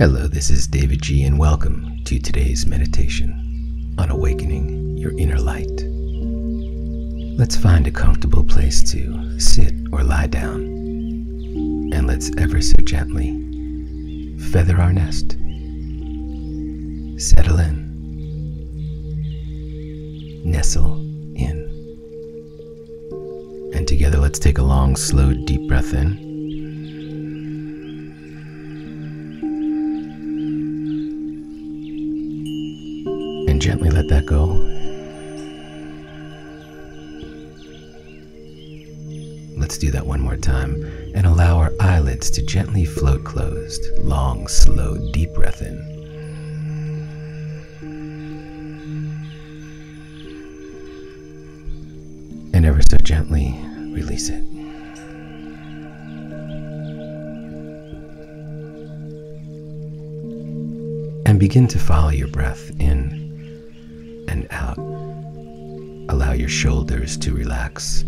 Hello, this is Davidji, and welcome to today's meditation on awakening your inner light. Let's find a comfortable place to sit or lie down, and let's ever so gently feather our nest. Settle in, nestle in, and together let's take a long, slow, deep breath in. Gently let that go. Let's do that one more time and allow our eyelids to gently float closed. Long, slow, deep breath in. And ever so gently release it. And begin to follow your breath in and out. Allow your shoulders to relax.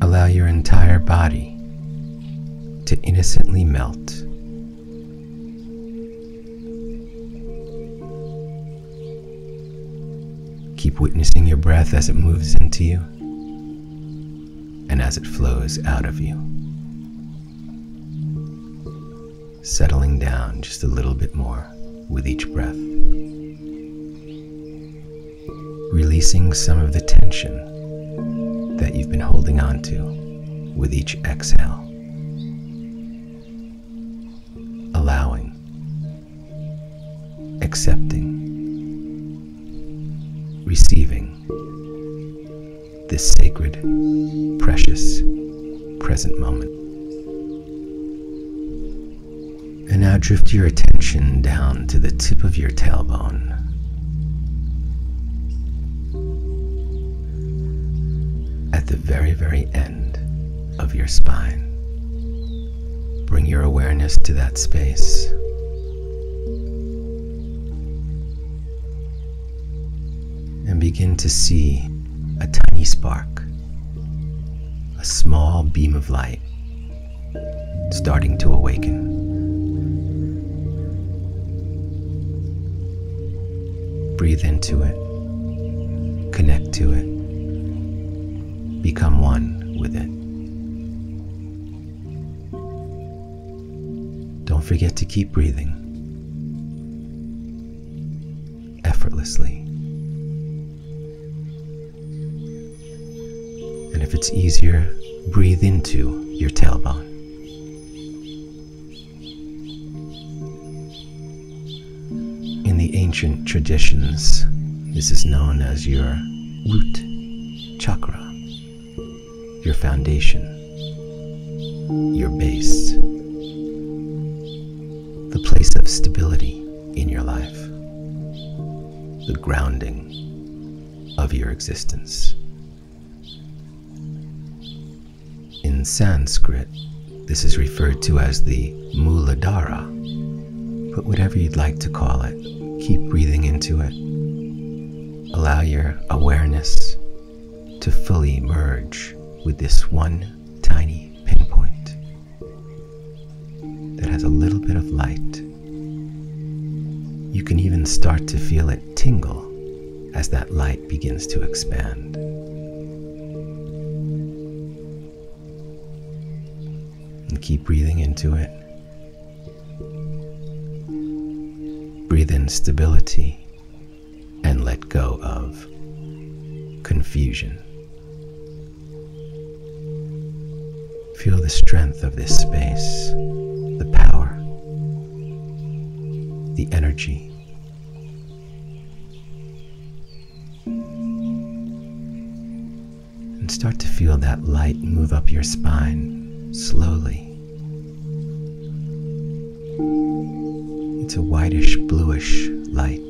Allow your entire body to innocently melt. Keep witnessing your breath as it moves into you and as it flows out of you. Settling down just a little bit more with each breath, releasing some of the tension that you've been holding on to with each exhale, allowing, accepting, receiving this sacred, precious, present moment. And now drift your attention down to the tip of your tailbone. At the very, very end of your spine. Bring your awareness to that space. And begin to see a tiny spark, a small beam of light starting to awaken. Breathe into it, connect to it, become one with it. Don't forget to keep breathing effortlessly. And if it's easier, breathe into your tailbone. Ancient traditions, this is known as your root chakra, your foundation, your base, the place of stability in your life, the grounding of your existence. In Sanskrit, this is referred to as the Muladhara, but whatever you'd like to call it, keep breathing into it. Allow your awareness to fully merge with this one tiny pinpoint that has a little bit of light. You can even start to feel it tingle as that light begins to expand. And keep breathing into it. Breathe in stability and let go of confusion. Feel the strength of this space, the power, the energy. And start to feel that light move up your spine slowly. It's a whitish, bluish light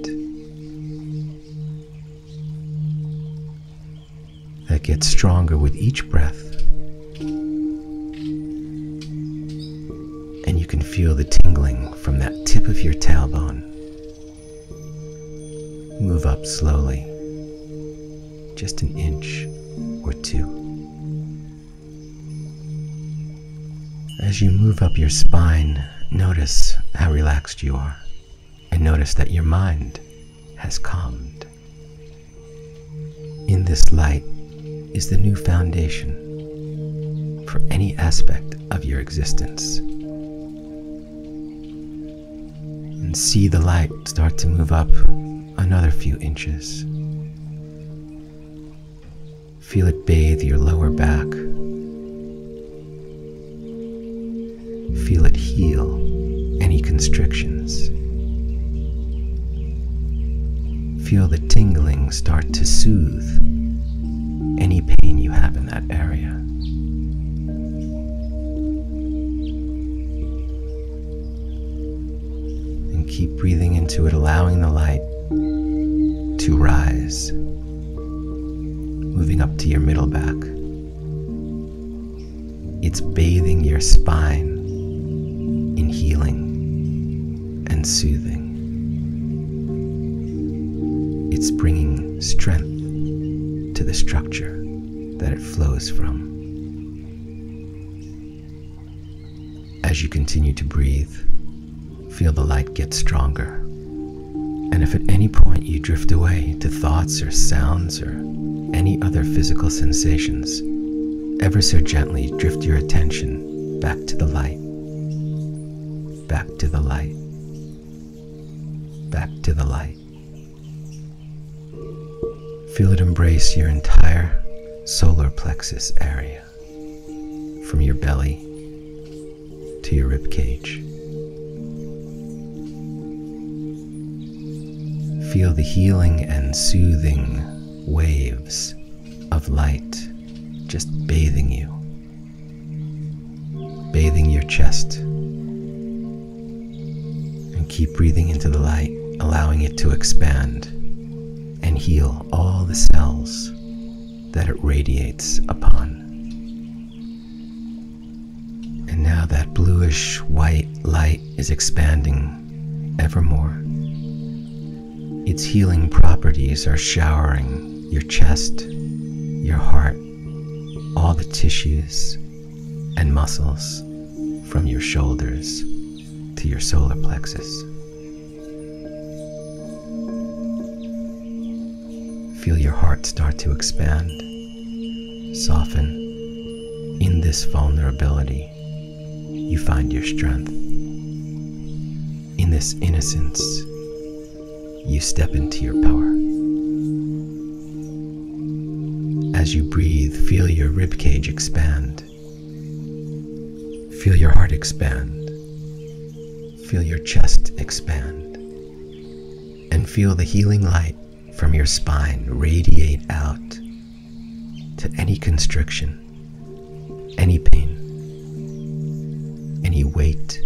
that gets stronger with each breath, and you can feel the tingling from that tip of your tailbone move up slowly, just an inch or two. As you move up your spine, notice how relaxed you are, and notice that your mind has calmed. In this light is the new foundation for any aspect of your existence. And see the light start to move up another few inches. Feel it bathe your lower back. Feel it heal any constrictions. Feel the tingling start to soothe any pain you have in that area. And keep breathing into it, allowing the light to rise, moving up to your middle back. It's bathing your spine in healing and soothing. It's bringing strength to the structure that it flows from. As you continue to breathe, feel the light get stronger. And if at any point you drift away to thoughts or sounds or any other physical sensations, ever so gently drift your attention back to the light. Back to the light, back to the light. Feel it embrace your entire solar plexus area, from your belly to your rib cage. Feel the healing and soothing waves of light just bathing you, bathing your chest. Keep breathing into the light, allowing it to expand and heal all the cells that it radiates upon. And now that bluish white light is expanding ever more. Its healing properties are showering your chest, your heart, all the tissues and muscles from your shoulders to your solar plexus. Feel your heart start to expand, soften. In this vulnerability, you find your strength. In this innocence, you step into your power. As you breathe, feel your rib cage expand. Feel your heart expand. Feel your chest expand, and feel the healing light from your spine radiate out to any constriction, any pain, any weight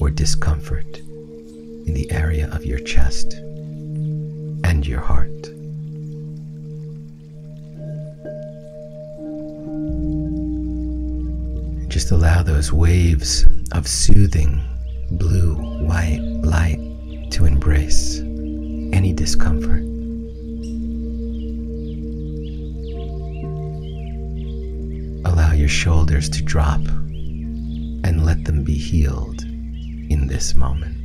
or discomfort in the area of your chest and your heart. Just allow those waves of soothing blue, white light to embrace any discomfort. Allow your shoulders to drop and let them be healed in this moment.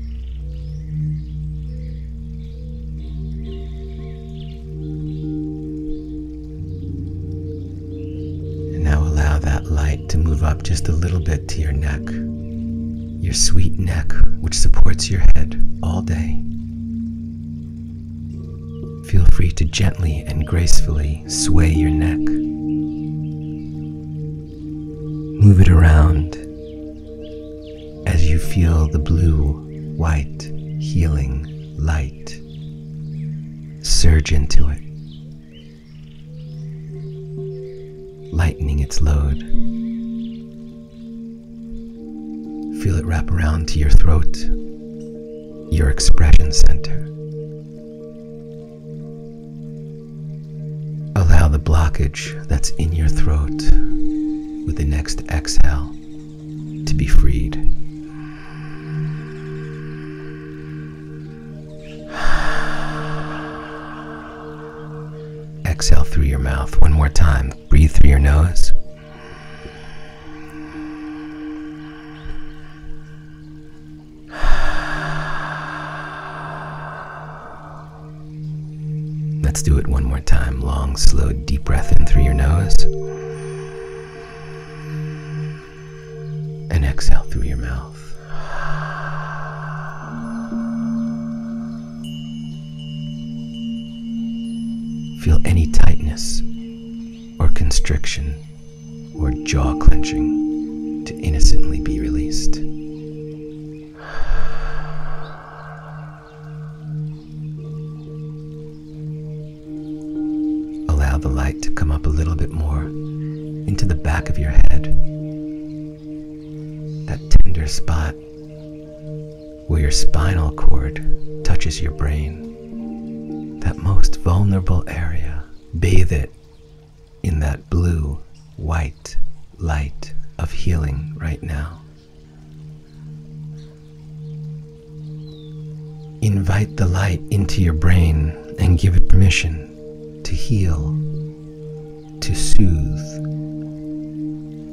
And now allow that light to move up just a little bit to your neck. Your sweet neck, which supports your head all day. Feel free to gently and gracefully sway your neck. Move it around as you feel the blue, white, healing light surge into it, lightening its load. Feel it wrap around to your throat, your expression center. Allow the blockage that's in your throat with the next exhale to be freed. Exhale through your mouth one more time. Breathe through your nose. Let's do it one more time. Long, slow, deep breath in through your nose. And exhale through your mouth. Feel any tightness or constriction or jaw clenching to innocently be released. Allow the light to come up a little bit more into the back of your head, that tender spot where your spinal cord touches your brain, that most vulnerable area. Bathe it in that blue, white light of healing right now. Invite the light into your brain and give it permission to heal, to soothe,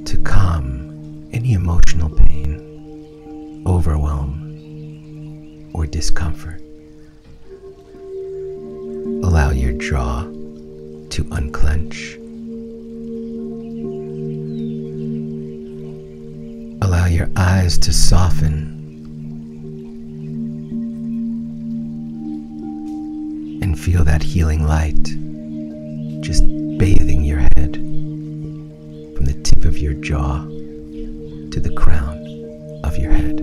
to calm any emotional pain, overwhelm, or discomfort. Allow your jaw to unclench. Allow your eyes to soften and feel that healing light just bathing your head from the tip of your jaw to the crown of your head.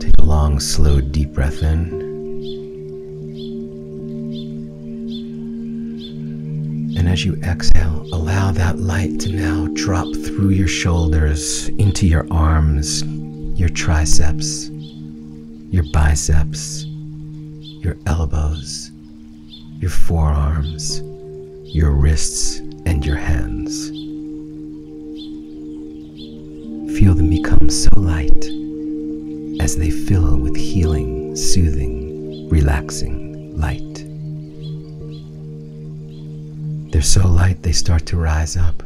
Take a long, slow, deep breath in. And as you exhale, allow that light to now drop through your shoulders, into your arms, your triceps, your biceps, your elbows, your forearms, your wrists, and your hands. Feel them become so light as they fill with healing, soothing, relaxing light. They're so light, they start to rise up.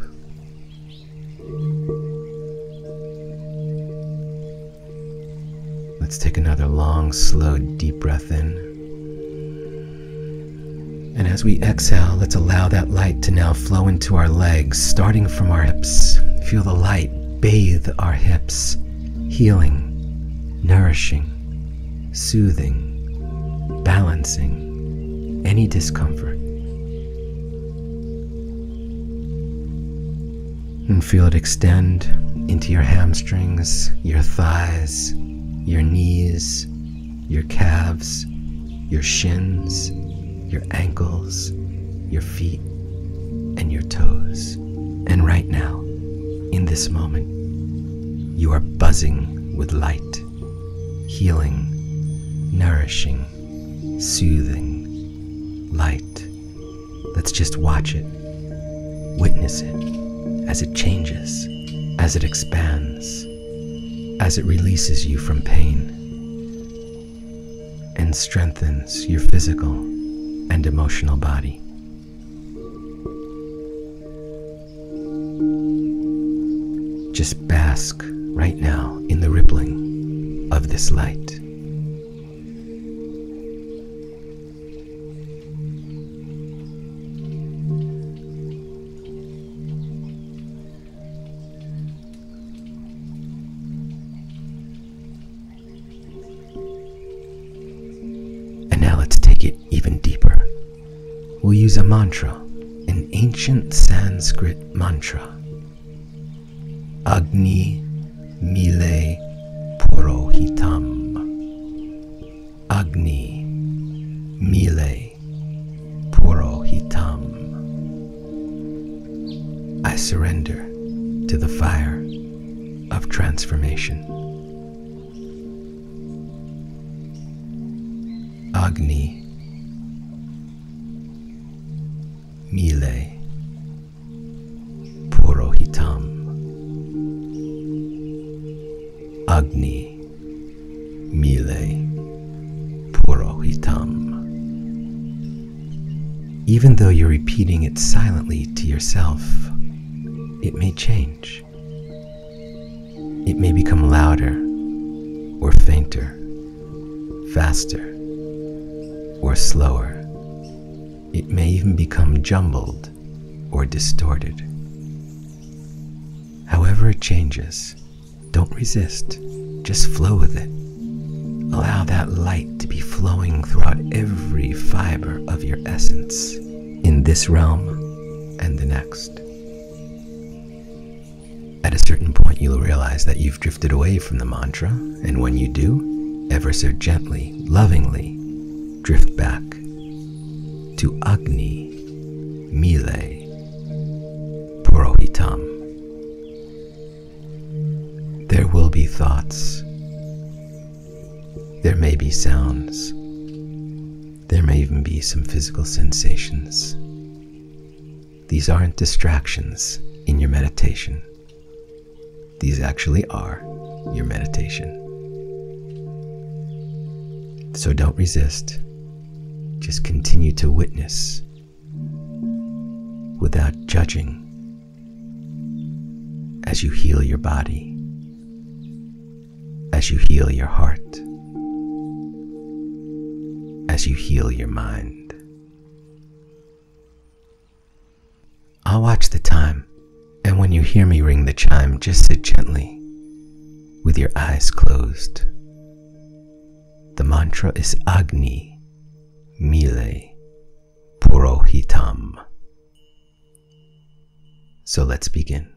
Let's take another long, slow, deep breath in. And as we exhale, let's allow that light to now flow into our legs, starting from our hips. Feel the light bathe our hips, healing, nourishing, soothing, balancing any discomfort. And feel it extend into your hamstrings, your thighs, your knees, your calves, your shins, your ankles, your feet, and your toes. And right now, in this moment, you are buzzing with light, healing, nourishing, soothing light. Let's just watch it, witness it. As it changes, as it expands, as it releases you from pain and strengthens your physical and emotional body. Just bask right now in the rippling of this light. We'll use a mantra, an ancient Sanskrit mantra. Agnim Ile Purohitam. Agnim Ile Purohitam. I surrender to the fire of transformation. Agni Ile Purohitam. Agni Ile Purohitam. Even though you're repeating it silently to yourself, it may change. It may become louder or fainter, faster or slower. It may even become jumbled or distorted. However it changes, don't resist, just flow with it. Allow that light to be flowing throughout every fiber of your essence, in this realm and the next. At a certain point, you'll realize that you've drifted away from the mantra, and when you do, ever so gently, lovingly, drift back to Agnim Ile Purohitam. There will be thoughts. There may be sounds. There may even be some physical sensations. These aren't distractions in your meditation. These actually are your meditation. So don't resist. Just continue to witness without judging as you heal your body, as you heal your heart, as you heal your mind. I'll watch the time, and when you hear me ring the chime, just sit gently with your eyes closed. The mantra is Agnim Ile Purohitam. So let's begin.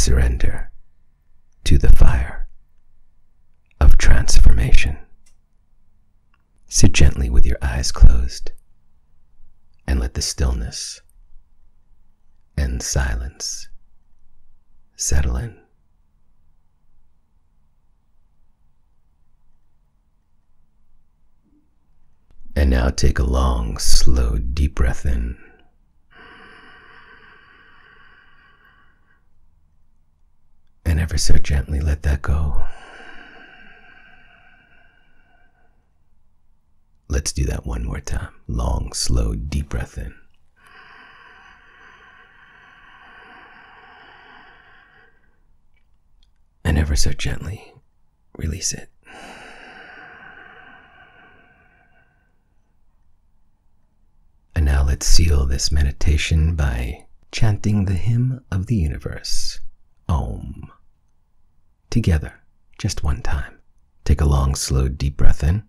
surrender to the fire of transformation. Sit gently with your eyes closed and let the stillness and silence settle in. And now take a long, slow, deep breath in. And ever so gently let that go. Let's do that one more time. Long, slow, deep breath in. And ever so gently release it. And now let's seal this meditation by chanting the hymn of the universe, Om, together, just one time. Take a long, slow, deep breath in.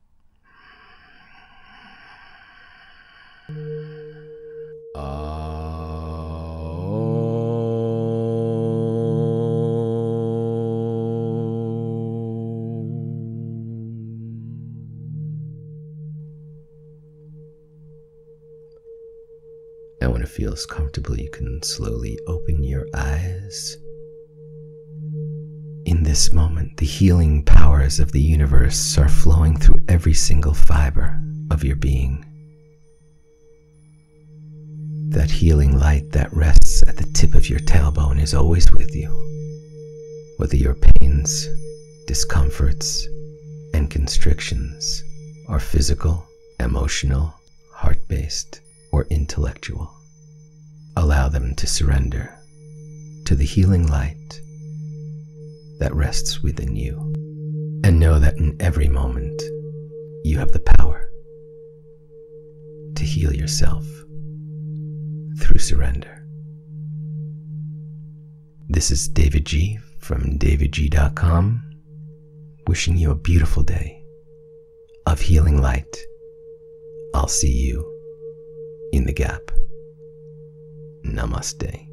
And when it feels comfortable, you can slowly open your eyes. In this moment, the healing powers of the universe are flowing through every single fiber of your being. That healing light that rests at the tip of your tailbone is always with you. Whether your pains, discomforts, and constrictions are physical, emotional, heart-based, or intellectual, allow them to surrender to the healing light that rests within you. And know that in every moment, you have the power to heal yourself through surrender. This is Davidji from davidji.com, wishing you a beautiful day of healing light. I'll see you in the gap. Namaste.